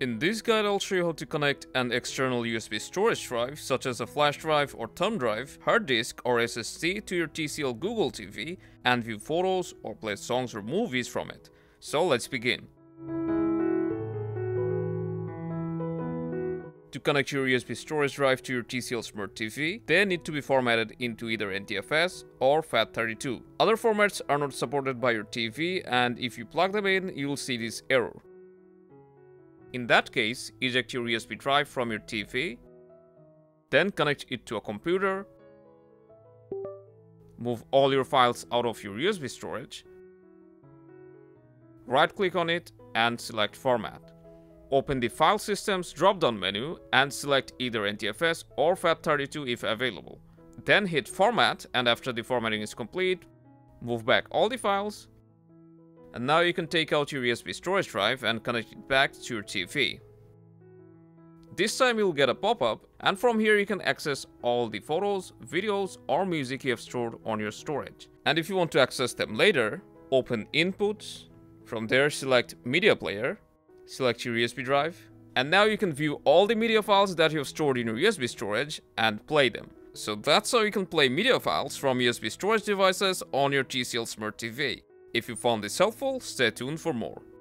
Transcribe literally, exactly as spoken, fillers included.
In this guide I'll show you how to connect an external U S B storage drive, such as a flash drive or thumb drive, hard disk or S S D to your T C L Google T V and view photos or play songs or movies from it. So let's begin. To connect your U S B storage drive to your T C L Smart T V, they need to be formatted into either N T F S or FAT thirty-two. Other formats are not supported by your T V, and if you plug them in, you'll see this error. In that case, eject your U S B drive from your T V, then connect it to a computer, move all your files out of your U S B storage, right-click on it and select Format. Open the File Systems drop-down menu and select either N T F S or FAT thirty-two if available. Then hit Format, and after the formatting is complete, move back all the files. And now you can take out your U S B storage drive and connect it back to your T V. This time you'll get a pop-up, and from here you can access all the photos, videos or music you have stored on your storage. And if you want to access them later, open Inputs, from there select Media Player, select your U S B drive, and now you can view all the media files that you have stored in your U S B storage and play them. So that's how you can play media files from U S B storage devices on your T C L Smart T V. If you found this helpful, stay tuned for more.